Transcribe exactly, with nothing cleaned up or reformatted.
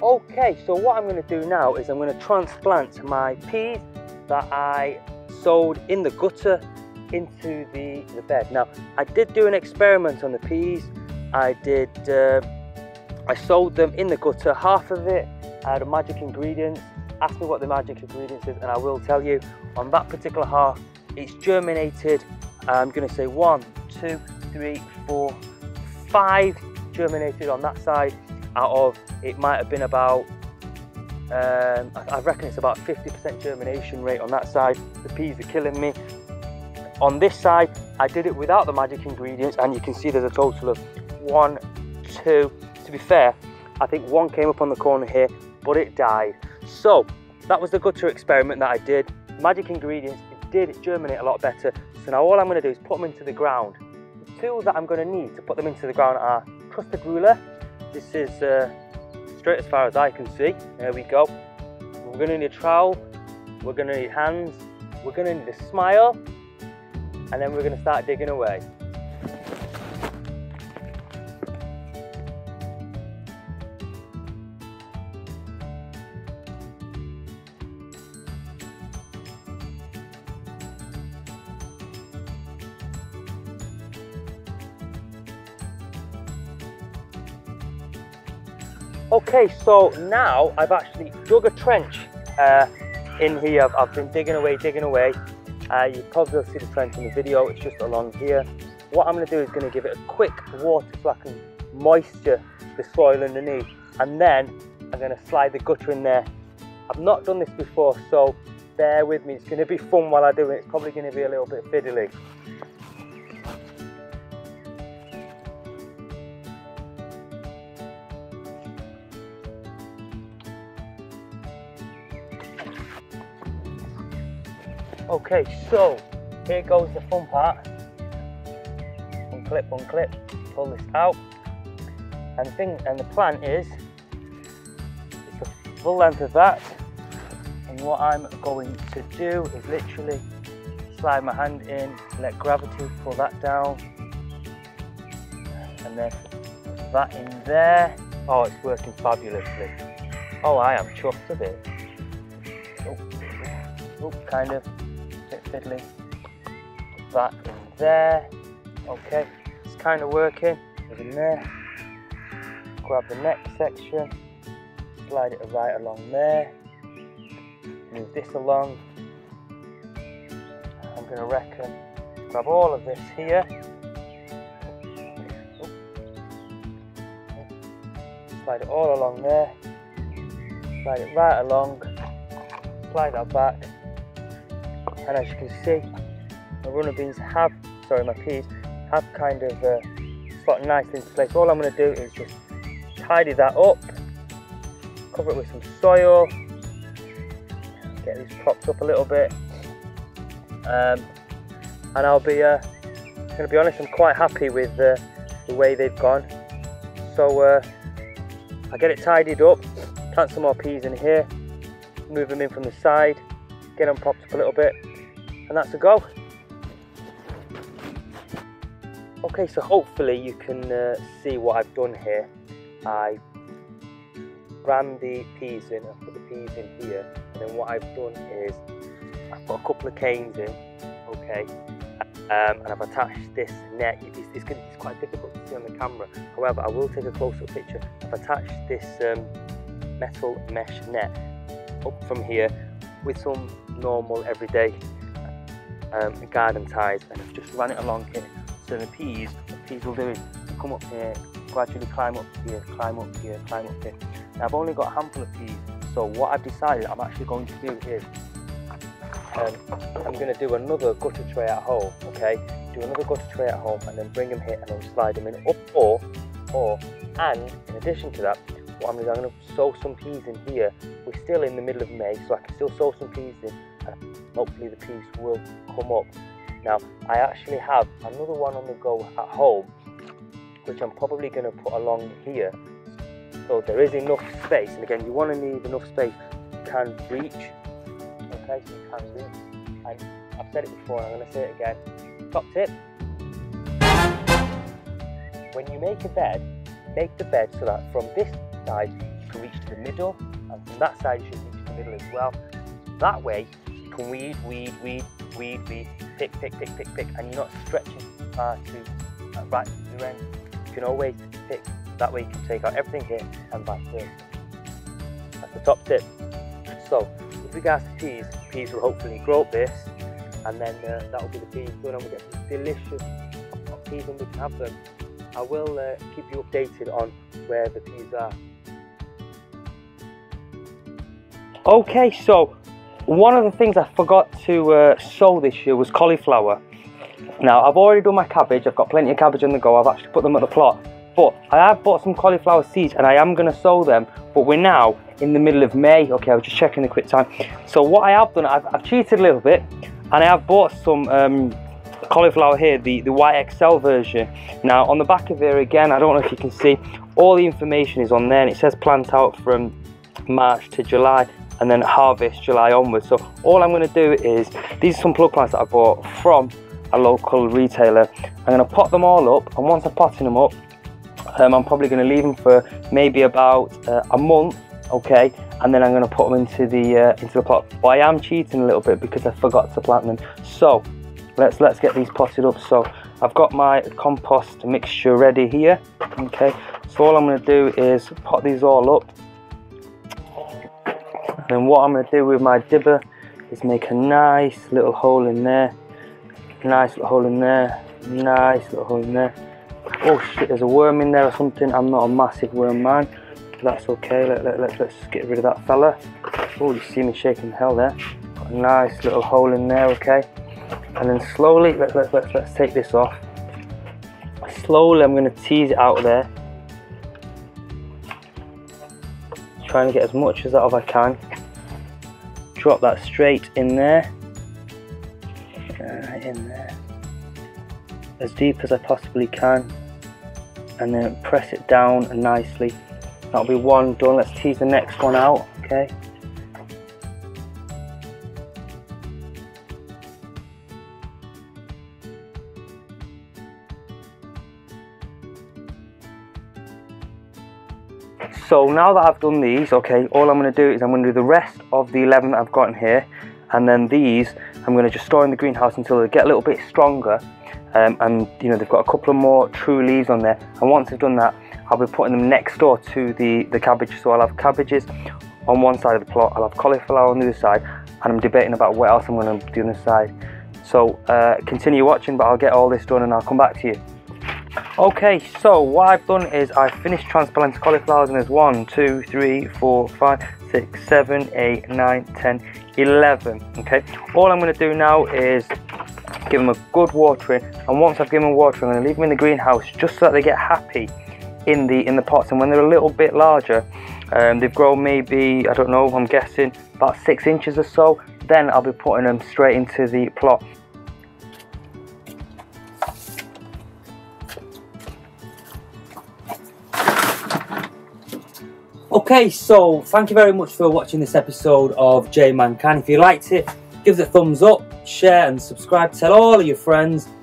Okay, so what I'm going to do now is I'm going to transplant my peas that I sowed in the gutter into the, the bed. Now, I did do an experiment on the peas. I did, uh, I sowed them in the gutter, half of it had a magic ingredient. Ask me what the magic ingredient is and I will tell you. On that particular half, it's germinated, I'm going to say one, two, three, four, five germinated on that side out of, it might have been about, um, I, I reckon it's about fifty percent germination rate on that side. The peas are killing me. On this side, I did it without the magic ingredients and you can see there's a total of one, two, to be fair, I think one came up on the corner here, but it died. So that was the gutter experiment that I did. Magic ingredients, it did germinate a lot better. So now all I'm gonna do is put them into the ground. The tools that I'm gonna need to put them into the ground are trusted ruler. This is uh, straight as far as I can see. There we go. We're gonna need a trowel. We're gonna need hands. We're gonna need a smile. And then we're gonna start digging away. Okay, so now I've actually dug a trench uh, in here. I've, I've been digging away, digging away. Uh, you probably will see the trench in the video, it's just along here. What I'm going to do is going to give it a quick water so I can moisture the soil underneath. And then I'm going to slide the gutter in there. I've not done this before, so bear with me. It's going to be fun while I do it. It's probably going to be a little bit fiddly. Okay, so here goes the fun part. Unclip, unclip, pull this out. And the thing, and the plan is, it's the full length of that. And what I'm going to do is literally slide my hand in, let gravity pull that down. And then put that in there. Oh, it's working fabulously. Oh, I am chuffed a bit. Oh, oh kind of. Fiddly. Put that in there. Okay, it's kind of working. Put it in there. Grab the next section. Slide it right along there. Move this along. I'm going to reckon. Grab all of this here. Slide it all along there. Slide it right along. Slide that back. And as you can see, my runner beans have, sorry, my peas have kind of uh, slotted nicely into place. All I'm going to do is just tidy that up, cover it with some soil, get these propped up a little bit, um, and I'll be, uh, going to be honest, I'm quite happy with uh, the way they've gone. So uh, I get it tidied up, plant some more peas in here, move them in from the side, get them propped up a little bit. And that's a go. Okay, so hopefully you can uh, see what I've done here. I ran the peas in, I put the peas in here, and then what I've done is I've put a couple of canes in, okay, um, and I've attached this net. It's, it's, gonna, it's quite difficult to see on the camera, however, I will take a close-up picture. I've attached this um, metal mesh net up from here with some normal everyday Um, garden ties, and I've just ran it along here. So the peas, the peas will do is come up here, gradually climb up here, climb up here, climb up here. Now I've only got a handful of peas, so what I've decided I'm actually going to do is um, I'm going to do another gutter tray at home, okay? Do another gutter tray at home and then bring them here and then slide them in up or, or, and in addition to that, what I'm going to do is I'm going to sow some peas in here. We're still in the middle of May, so I can still sow some peas in. Hopefully the piece will come up. Now I actually have another one on the go at home, which I'm probably going to put along here, so there is enough space. And again, you want to need enough space you can reach, okay? So you can reach, and I've said it before and I'm going to say it again, top tip: when you make a bed, make the bed so that from this side you can reach to the middle, and from that side you should reach to the middle as well. That way you can weed, weed, weed, weed, weed, pick, pick, pick, pick, pick, and you're not stretching far to uh, right to the end. You can always pick. That way you can take out everything here and back here. That's the top tip. So with regards to peas, peas will hopefully grow up this, and then uh, that will be the peas good, and we'll get some delicious peas and we can have them. I will uh, keep you updated on where the peas are. Okay, so one of the things I forgot to uh, sow this year was cauliflower. Now I've already done my cabbage, I've got plenty of cabbage on the go, I've actually put them at the plot. But I have bought some cauliflower seeds and I am going to sow them, but we're now in the middle of May. Okay, I was just checking the quick time. So what I have done, I've, I've cheated a little bit, and I have bought some um, cauliflower here, the, the Y X L version. Now on the back of here again, I don't know if you can see, all the information is on there, and it says plant out from March to July and then harvest July onwards. So all I'm going to do is, these are some plug plants that I bought from a local retailer. I'm going to pot them all up, and once I'm potting them up, Um, I'm probably going to leave them for maybe about uh, a month, okay, and then I'm going to put them into the uh, into the pot. But I am cheating a little bit because I forgot to plant them. So let's let's get these potted up. So I've got my compost mixture ready here, okay. So all I'm going to do is pot these all up, and then what I'm going to do with my dibber is make a nice little hole in there, nice little hole in there, nice little hole in there. Oh shit, there's a worm in there or something. I'm not a massive worm man, but that's okay. Let, let, let, let's get rid of that fella. Oh, you see me shaking the hell there. Got a nice little hole in there, okay. And then slowly, let, let, let, let's take this off. Slowly, I'm going to tease it out of there. Trying to get as much as that as I can. Drop that straight in there. Right in there. As deep as I possibly can. And then press it down nicely. That'll be one done. Let's tease the next one out, okay? So now that I've done these, okay, all I'm going to do is I'm going to do the rest of the eleven that I've got in here, and then these I'm going to just store in the greenhouse until they get a little bit stronger. Um, and you know, they've got a couple of more true leaves on there, and once I've done that, I'll be putting them next door to the, the cabbage. So I'll have cabbages on one side of the plot, I'll have cauliflower on the other side, and I'm debating about what else I'm going to do on this side. So uh, continue watching, but I'll get all this done and I'll come back to you. Okay, so what I've done is I've finished transplanting cauliflowers, and there's one, two, three, four, five, six, seven, eight, nine, ten, eleven. Okay, all I'm going to do now is give them a good watering, and once I've given them water, I'm going to leave them in the greenhouse just so that they get happy in the in the pots. And when they're a little bit larger, um, they've grown maybe, I don't know, I'm guessing about six inches or so, then I'll be putting them straight into the plot. Okay, so thank you very much for watching this episode of JayManCan. If you liked it, give it a thumbs up, share and subscribe, tell all of your friends,